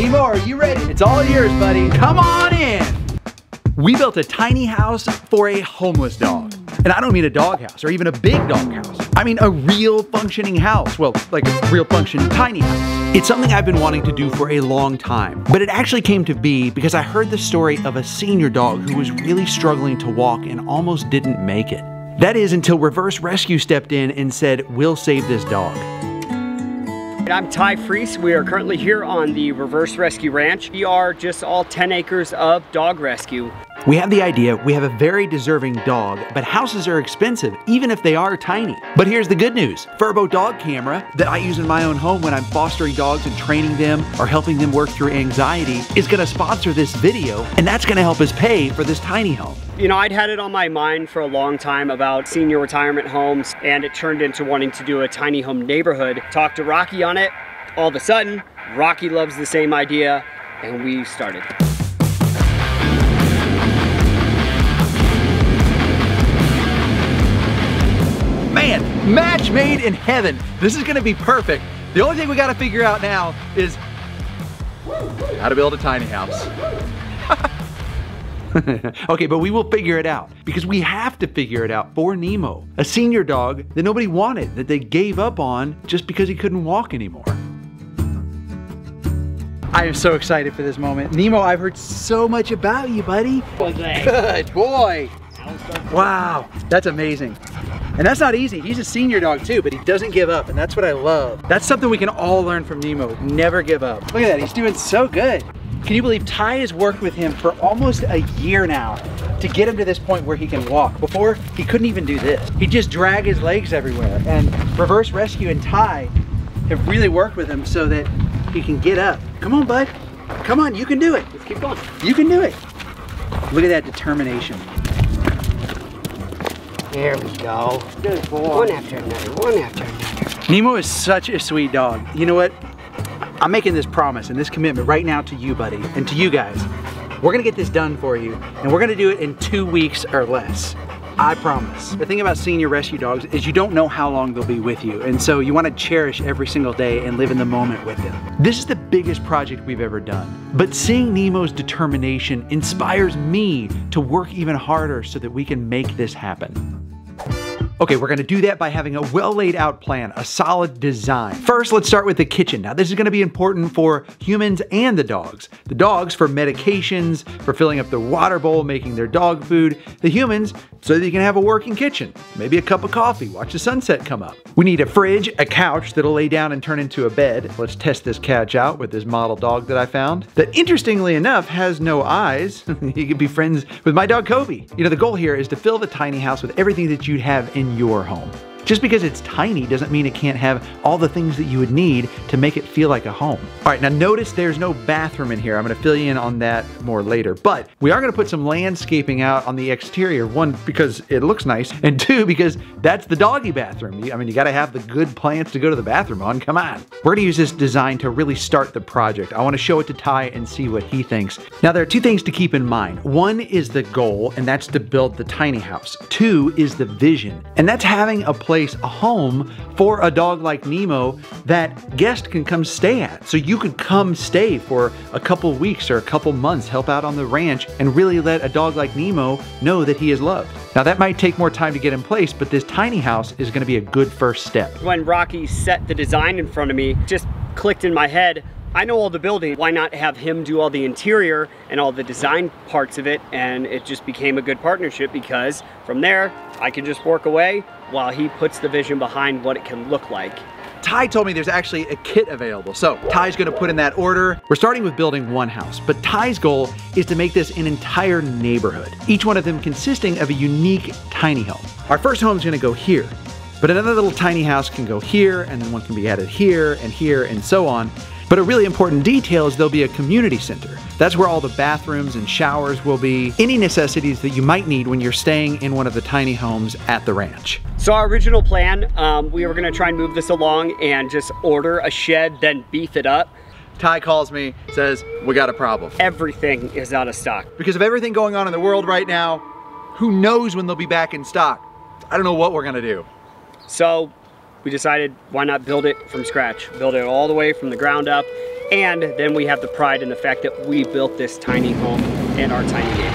Nemo, are you ready? It's all yours, buddy. Come on in. We built a tiny house for a homeless dog. And I don't mean a doghouse or even a big doghouse. I mean a real functioning house. Well, like a real functioning tiny house. It's something I've been wanting to do for a long time, but it actually came to be because I heard the story of a senior dog who was really struggling to walk and almost didn't make it. That is until Reverse Rescue stepped in and said, we'll save this dog. I'm Tye Friis. We are currently here on the Reverse Rescue Ranch. We are just all 10 acres of dog rescue. We have the idea, we have a very deserving dog, but houses are expensive, even if they are tiny. But here's the good news. Furbo dog camera that I use in my own home when I'm fostering dogs and training them or helping them work through anxiety is gonna sponsor this video, and that's gonna help us pay for this tiny home. You know, I'd had it on my mind for a long time about senior retirement homes, and it turned into wanting to do a tiny home neighborhood. Talked to Rocky on it. All of a sudden, Rocky loves the same idea, and we started. Man, match made in heaven. This is gonna be perfect. The only thing we gotta figure out now is how to build a tiny house. Okay, but we will figure it out because we have to figure it out for Nemo, a senior dog that nobody wanted, that they gave up on just because he couldn't walk anymore. I am so excited for this moment. Nemo, I've heard so much about you, buddy. Good boy. Wow, that's amazing. And that's not easy. He's a senior dog too, but he doesn't give up, and that's what I love. That's something we can all learn from Nemo, never give up. Look at that, he's doing so good. Can you believe Tye has worked with him for almost a year now to get him to this point where he can walk? Before, he couldn't even do this. He'd just drag his legs everywhere. And Reverse Rescue and Tye have really worked with him so that he can get up. Come on, bud. Come on, you can do it. Let's keep going. You can do it. Look at that determination. There we go. Good boy. One after another, one after another. Nemo is such a sweet dog. You know what? I'm making this promise and this commitment right now to you, buddy, and to you guys. We're gonna get this done for you, and we're gonna do it in 2 weeks or less. I promise. The thing about senior rescue dogs is you don't know how long they'll be with you, and so you wanna cherish every single day and live in the moment with them. This is the biggest project we've ever done, but seeing Nemo's determination inspires me to work even harder so that we can make this happen. Okay, we're gonna do that by having a well laid out plan, a solid design. First, let's start with the kitchen. Now, this is gonna be important for humans and the dogs. The dogs for medications, for filling up the water bowl, making their dog food. The humans, so that you can have a working kitchen. Maybe a cup of coffee, watch the sunset come up. We need a fridge, a couch that'll lay down and turn into a bed. Let's test this couch out with this model dog that I found. That, interestingly enough, has no eyes. He could be friends with my dog, Kobe. You know, the goal here is to fill the tiny house with everything that you'd have in your home. Just because it's tiny doesn't mean it can't have all the things that you would need to make it feel like a home. All right, now notice there's no bathroom in here. I'm gonna fill you in on that more later, but we are gonna put some landscaping out on the exterior. One, because it looks nice, and two, because that's the doggy bathroom. I mean, you gotta have the good plants to go to the bathroom on, come on. We're gonna use this design to really start the project. I wanna show it to Tye and see what he thinks. Now, there are two things to keep in mind. One is the goal, and that's to build the tiny house. Two is the vision, and that's having a place, a home for a dog like Nemo that guests can come stay at. So you could come stay for a couple weeks or a couple months, help out on the ranch, and really let a dog like Nemo know that he is loved. Now, that might take more time to get in place, but this tiny house is gonna be a good first step. When Rocky set the design in front of me, just clicked in my head, I know all the building, why not have him do all the interior and all the design parts of it? And it just became a good partnership because from there, I can just work away while he puts the vision behind what it can look like. Tye told me there's actually a kit available, so Ty's gonna put in that order. We're starting with building one house, but Ty's goal is to make this an entire neighborhood, each one of them consisting of a unique tiny home. Our first home's gonna go here, but another little tiny house can go here, and then one can be added here, and so on. But a really important detail is there'll be a community center. That's where all the bathrooms and showers will be, any necessities that you might need when you're staying in one of the tiny homes at the ranch. So our original plan, we were gonna try and move this along and just order a shed, then beef it up. Tye calls me, says, we got a problem. Everything is out of stock. Because of everything going on in the world right now, who knows when they'll be back in stock? I don't know what we're gonna do. So we decided, why not build it from scratch? Build it all the way from the ground up And then we have the pride in the fact that we built this tiny home in our tiny neighborhood.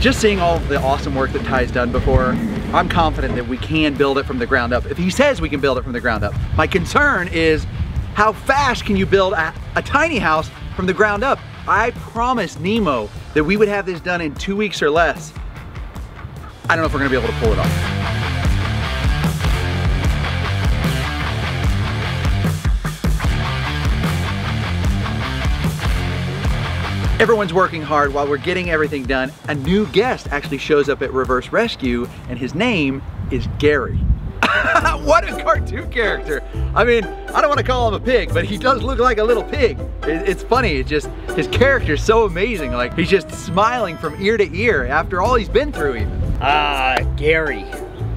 Just seeing all the awesome work that Tye's done before, I'm confident that we can build it from the ground up. If he says we can build it from the ground up. My concern is how fast can you build a tiny house from the ground up? I promised Nemo that we would have this done in 2 weeks or less. I don't know if we're gonna be able to pull it off. Everyone's working hard while we're getting everything done. A new guest actually shows up at Reverse Rescue, and his name is Gary. What a cartoon character. I mean, I don't want to call him a pig, but he does look like a little pig. It's funny, it's just, his character's so amazing. Like, he's just smiling from ear to ear after all he's been through even. Gary.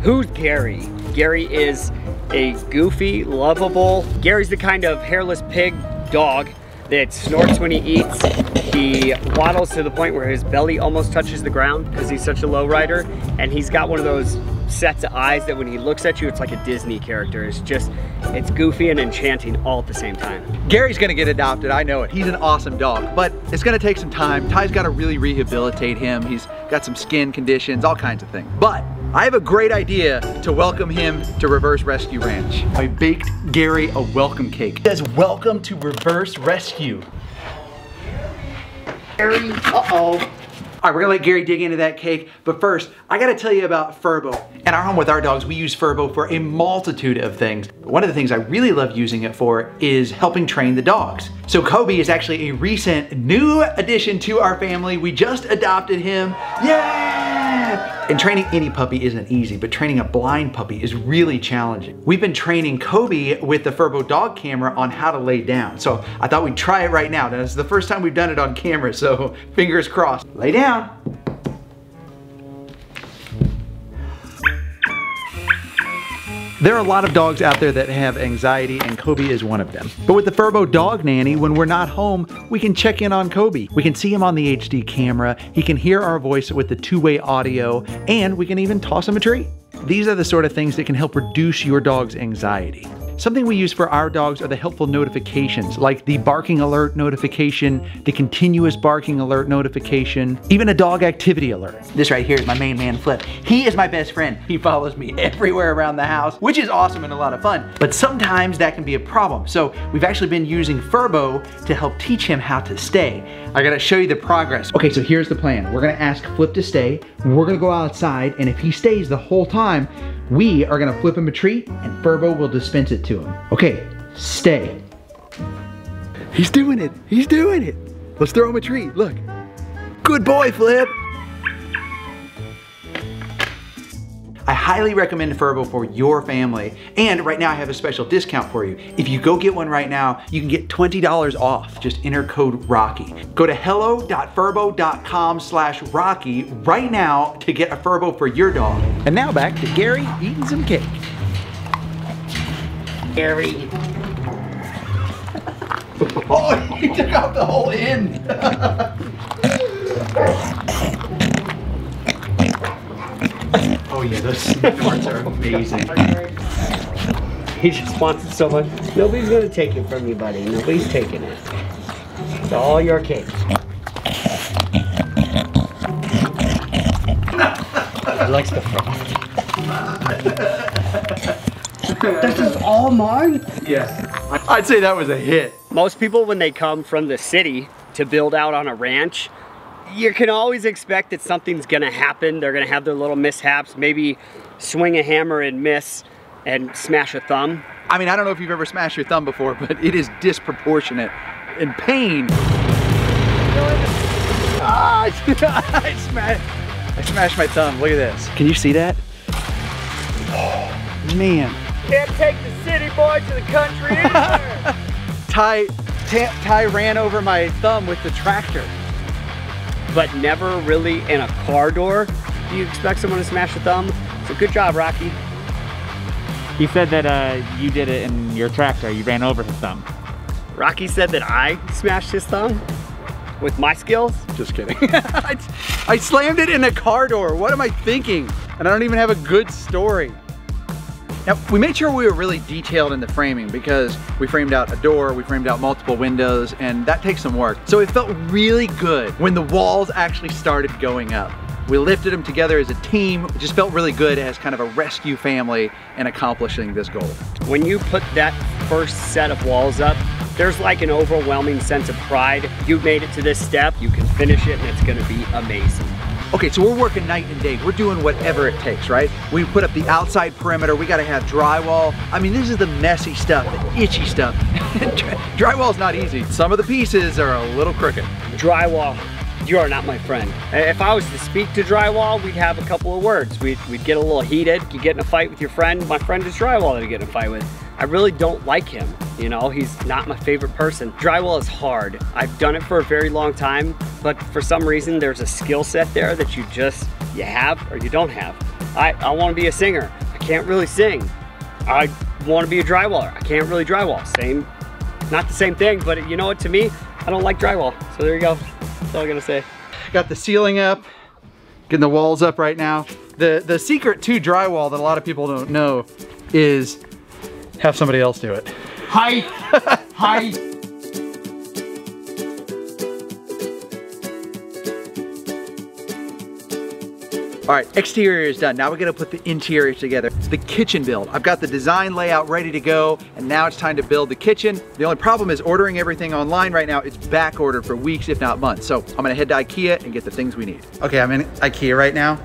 Who's Gary? Gary is a goofy, lovable, Gary's the kind of hairless pig dog that snorts when he eats. He waddles to the point where his belly almost touches the ground because he's such a low rider. And he's got one of those sets of eyes that when he looks at you, it's like a Disney character. It's just, it's goofy and enchanting all at the same time. Gary's gonna get adopted, I know it. He's an awesome dog, but it's gonna take some time. Ty's gotta really rehabilitate him. He's got some skin conditions, all kinds of things. But I have a great idea to welcome him to Reverse Rescue Ranch. I baked Gary a welcome cake. It says, welcome to Reverse Rescue. Gary, uh-oh. All right, we're gonna let Gary dig into that cake, but first, I gotta tell you about Furbo. In our home with our dogs, we use Furbo for a multitude of things. One of the things I really love using it for is helping train the dogs. So Kobe is actually a recent new addition to our family. We just adopted him, yay! And training any puppy isn't easy, but training a blind puppy is really challenging. We've been training Kobe with the Furbo dog camera on how to lay down. So I thought we'd try it right now. Now, this is the first time we've done it on camera, so fingers crossed. Lay down. There are a lot of dogs out there that have anxiety, and Kobe is one of them. But with the Furbo dog nanny, when we're not home, we can check in on Kobe. We can see him on the HD camera, he can hear our voice with the two-way audio, and we can even toss him a treat. These are the sort of things that can help reduce your dog's anxiety. Something we use for our dogs are the helpful notifications, like the barking alert notification, the continuous barking alert notification, even a dog activity alert. This right here is my main man, Flip. He is my best friend. He follows me everywhere around the house, which is awesome and a lot of fun, but sometimes that can be a problem. So we've actually been using Furbo to help teach him how to stay. I gotta show you the progress. Okay, so here's the plan. We're gonna ask Flip to stay, we're gonna go outside, and if he stays the whole time, we are gonna flip him a treat and Furbo will dispense it to him. Okay, stay. He's doing it, he's doing it. Let's throw him a treat, look. Good boy, Flip. I highly recommend Furbo for your family. And right now I have a special discount for you. If you go get one right now, you can get $20 off. Just enter code Rocky. Go to hello.furbo.com/Rocky right now to get a Furbo for your dog. And now back to Gary eating some cake. Gary. Oh, you took out the whole end. Oh yeah, those snorts are amazing. He just wants it so much. Nobody's gonna take it from you, buddy. Nobody's taking it. It's all your cake. He likes the frog. This is all mine? Yeah. I'd say that was a hit. Most people, when they come from the city to build out on a ranch, you can always expect that something's gonna happen. They're gonna have their little mishaps, maybe swing a hammer and miss and smash a thumb. I mean, I don't know if you've ever smashed your thumb before, but it is disproportionate in pain. Ah, I smashed my thumb, look at this. Can you see that? Oh, man. Can't take the city boy to the country either. Tye ran over my thumb with the tractor. But never really in a car door do you expect someone to smash a thumb. So good job, Rocky. He said that you did it in your tractor. You ran over his thumb. Rocky said that I smashed his thumb? with my skills. Just kidding. I slammed it in a car door. What am I thinking? And I don't even have a good story. Now, we made sure we were really detailed in the framing because we framed out a door, we framed out multiple windows, and that takes some work. So it felt really good when the walls actually started going up. We lifted them together as a team. It just felt really good as kind of a rescue family and accomplishing this goal. When you put that first set of walls up, there's like an overwhelming sense of pride. You've made it to this step, you can finish it, and it's gonna be amazing. Okay, so we're working night and day. We're doing whatever it takes, right? We put up the outside perimeter. We gotta have drywall. I mean, this is the messy stuff, the itchy stuff. Drywall's not easy. Some of the pieces are a little crooked. Drywall, you are not my friend. If I was to speak to drywall, we'd have a couple of words. We'd get a little heated. You get in a fight with your friend. My friend is drywall that I get in a fight with. I really don't like him. You know, he's not my favorite person. Drywall is hard. I've done it for a very long time, but for some reason there's a skill set there that you have or you don't have. I wanna be a singer. I can't really sing. I wanna be a drywaller. I can't really drywall. Same, not the same thing, but you know what, to me, I don't like drywall. So there you go, that's all I'm gonna say. Got the ceiling up, getting the walls up right now. The secret to drywall that a lot of people don't know is have somebody else do it. Hi, hi. All right, exterior is done. Now we're gonna put the interior together. It's the kitchen build. I've got the design layout ready to go, and now it's time to build the kitchen. The only problem is ordering everything online right now. It's back ordered for weeks, if not months. So I'm gonna head to IKEA and get the things we need. Okay, I'm in IKEA right now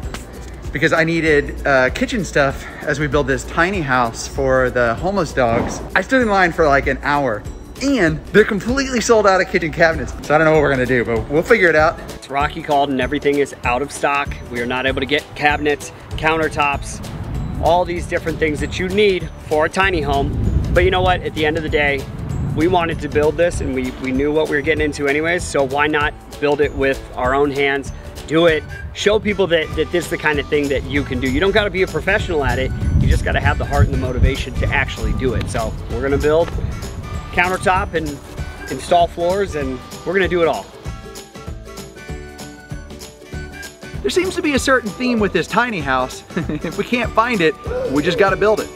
because I needed kitchen stuff as we build this tiny house for the homeless dogs. I stood in line for like an hour and they're completely sold out of kitchen cabinets. So I don't know what we're gonna do, but we'll figure it out. It's Rocky called and everything is out of stock. We are not able to get cabinets, countertops, all these different things that you need for a tiny home. But you know what, at the end of the day, we wanted to build this and we knew what we were getting into anyways, so why not build it with our own hands, do it, show people that this is the kind of thing that you can do. You don't gotta be a professional at it, you just gotta have the heart and the motivation to actually do it. So we're gonna build countertop and install floors and we're gonna do it all. There seems to be a certain theme with this tiny house. If we can't find it, we just gotta build it.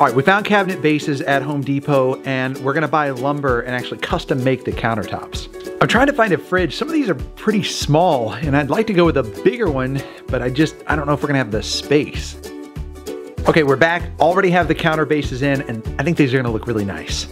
All right, we found cabinet bases at Home Depot and we're gonna buy lumber and actually custom make the countertops. I'm trying to find a fridge. Some of these are pretty small and I'd like to go with a bigger one, but I don't know if we're gonna have the space. Okay, we're back. Already have the counter bases in and I think these are gonna look really nice.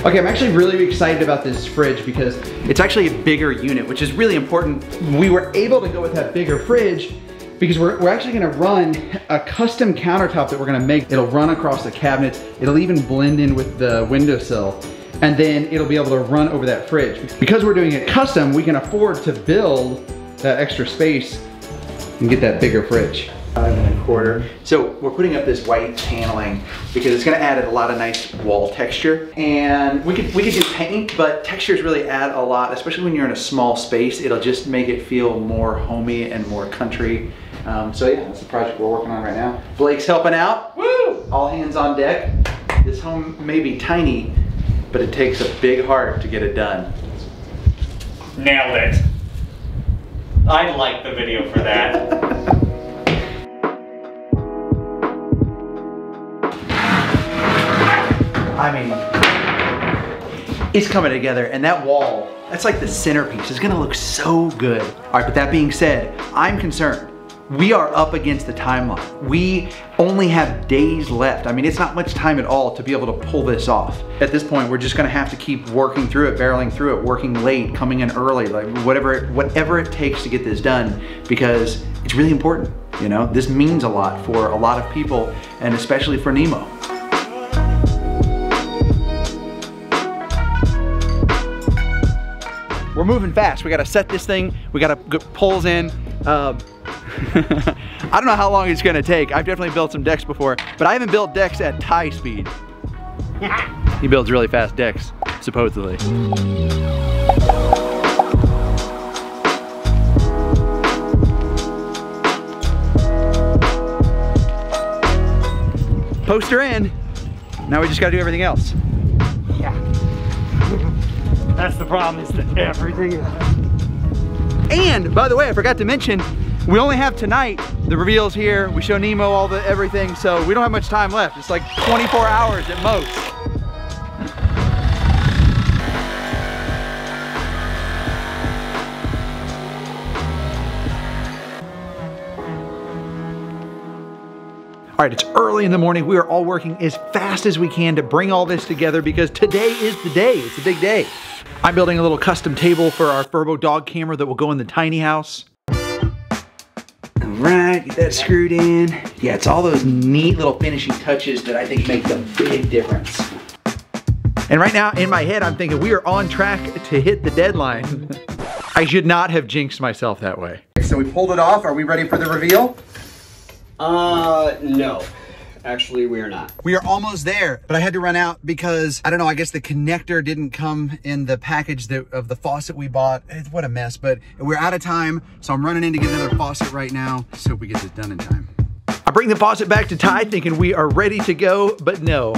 Okay, I'm actually really excited about this fridge because it's actually a bigger unit, which is really important. We were able to go with that bigger fridge because we're actually gonna run a custom countertop that we're gonna make. It'll run across the cabinets. It'll even blend in with the windowsill. And then it'll be able to run over that fridge. Because we're doing it custom, we can afford to build that extra space and get that bigger fridge. 5 1/4. So we're putting up this white paneling because it's gonna add a lot of nice wall texture. And we could do paint, but textures really add a lot, especially when you're in a small space. It'll just make it feel more homey and more country. So yeah, that's the project we're working on right now. Blake's helping out. Woo! All hands on deck. This home may be tiny, but it takes a big heart to get it done. Nailed it. I'd like the video for that. I mean, it's coming together and that wall, that's like the centerpiece. It's gonna look so good. All right, but that being said, I'm concerned. We are up against the timeline. We only have days left. I mean, it's not much time at all to be able to pull this off. At this point, we're just gonna have to keep working through it, barreling through it, working late, coming in early, like whatever it takes to get this done because it's really important, you know? This means a lot for a lot of people and especially for Nemo. We're moving fast. We gotta set this thing. We gotta get poles in. I don't know how long it's gonna take. I've definitely built some decks before, but I haven't built decks at Tye speed. He builds really fast decks, supposedly. Poster in. Now we just gotta do everything else. Yeah. That's the problem, is that everything is. And by the way, I forgot to mention, we only have tonight the reveals here. We show Nemo, all the everything, so we don't have much time left. It's like 24 hours at most. All right, it's early in the morning. We are all working as fast as we can to bring all this together because today is the day. It's a big day. I'm building a little custom table for our Furbo dog camera that will go in the tiny house. All right, get that screwed in. Yeah, it's all those neat little finishing touches that I think make the big difference. And right now in my head, I'm thinking we are on track to hit the deadline. I should not have jinxed myself that way. So we pulled it off. Are we ready for the reveal? No. Actually, we are not. We are almost there, but I had to run out because, I don't know, I guess the connector didn't come in the package of the faucet we bought. What a mess, but we're out of time, so I'm running in to get another faucet right now. Let's hope we get this done in time. I bring the faucet back to Tye thinking we are ready to go, but no.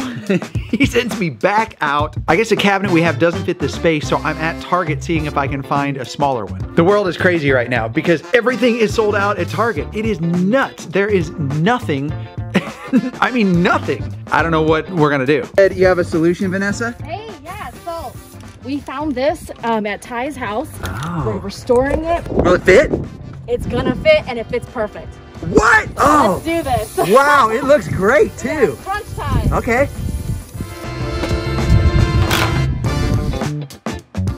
He sends me back out. I guess the cabinet we have doesn't fit the space, so I'm at Target seeing if I can find a smaller one. The world is crazy right now because everything is sold out at Target. It is nuts. There is nothing. I mean, nothing. I don't know what we're gonna do. Ed, you have a solution, Vanessa? Hey, yeah, so we found this at Tye's house. Oh. We're restoring it. Will it fit? It's gonna fit, and it fits perfect. What? Oh! Let's do this. Wow, it looks great too. Yeah, brunch time. Okay.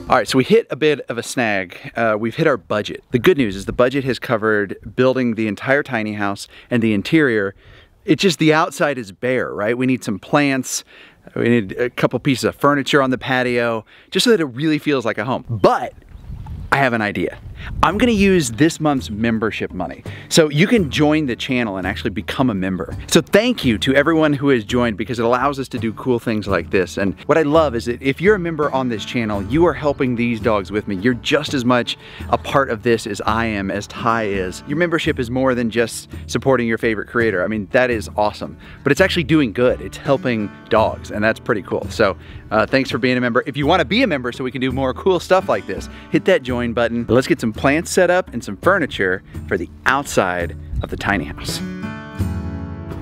All right, so we hit a bit of a snag. We've hit our budget. The good news is the budget has covered building the entire tiny house and the interior. It's just the outside is bare, right? We need some plants. We need a couple pieces of furniture on the patio, just so that it really feels like a home. But I have an idea. I'm gonna use this month's membership money. So you can join the channel and actually become a member. So thank you to everyone who has joined because it allows us to do cool things like this. And what I love is that if you're a member on this channel, you are helping these dogs with me. You're just as much a part of this as I am, as Tye is. Your membership is more than just supporting your favorite creator. I mean, that is awesome, but it's actually doing good. It's helping dogs, and that's pretty cool. So thanks for being a member. If you wanna be a member so we can do more cool stuff like this, hit that join button. Let's get some plants set up and some furniture for the outside of the tiny house.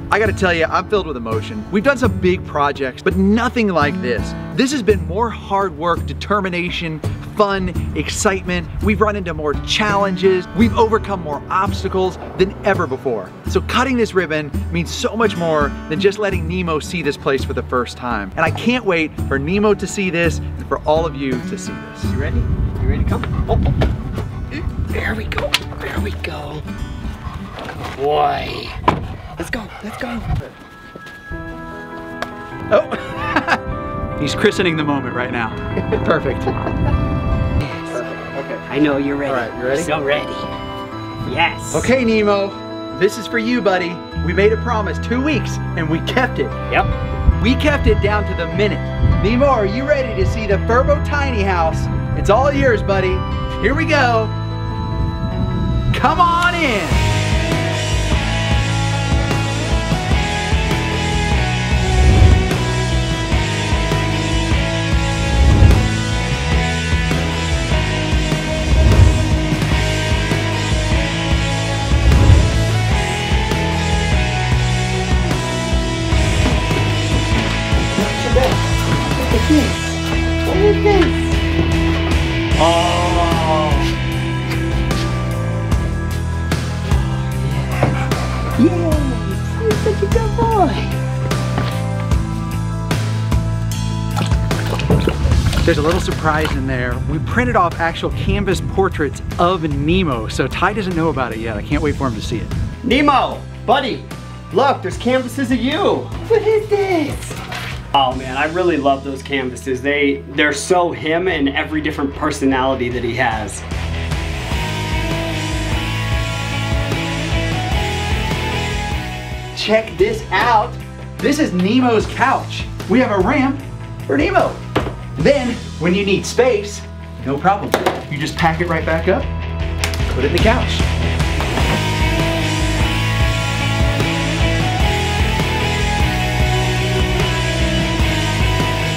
I gotta tell you, I'm filled with emotion. We've done some big projects, but nothing like this. This has been more hard work, determination, fun, excitement. We've run into more challenges. We've overcome more obstacles than ever before. So cutting this ribbon means so much more than just letting Nemo see this place for the first time. And I can't wait for Nemo to see this and for all of you to see this. You ready? You ready to come? Oh, oh. There we go, there we go. Good boy. Let's go, let's go. Oh, he's christening the moment right now. Perfect. Yes. Perfect, okay. I know you're ready. All right, you ready? You're so ready. Yes. Okay, Nemo, this is for you, buddy. We made a promise, 2 weeks, and we kept it. Yep. We kept it down to the minute. Nemo, are you ready to see the Furbo tiny house? It's all yours, buddy. Here we go. Come on in. Look at this. Look at this. Oh. Yay! You're such a good boy! There's a little surprise in there. We printed off actual canvas portraits of Nemo, so Tye doesn't know about it yet. I can't wait for him to see it. Nemo! Buddy! Look, there's canvases of you! What is this? Oh man, I really love those canvases. They're so him and every different personality that he has. Check this out. This is Nemo's couch. We have a ramp for Nemo. Then, when you need space, no problem. You just pack it right back up, put it in the couch.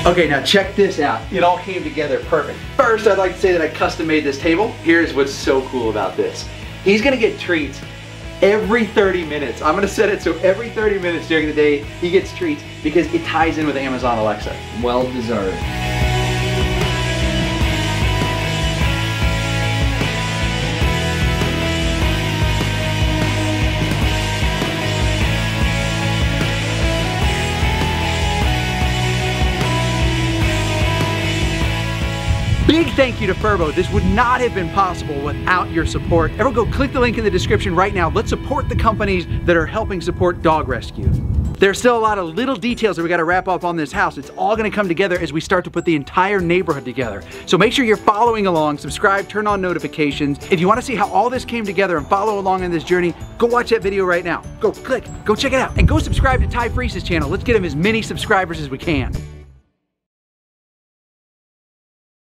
Okay, now check this out. It all came together perfect. First, I'd like to say that I custom made this table. Here's what's so cool about this. He's gonna get treats every 30 minutes. I'm gonna set it so every 30 minutes during the day, he gets treats because it ties in with Amazon Alexa. Well deserved. Big thank you to Furbo. This would not have been possible without your support. Everyone go click the link in the description right now. Let's support the companies that are helping support dog rescue. There's still a lot of little details that we gotta wrap up on this house. It's all gonna come together as we start to put the entire neighborhood together. So make sure you're following along, subscribe, turn on notifications. If you wanna see how all this came together and follow along in this journey, go watch that video right now. Go click, go check it out, and go subscribe to Tye Friis' channel. Let's get him as many subscribers as we can.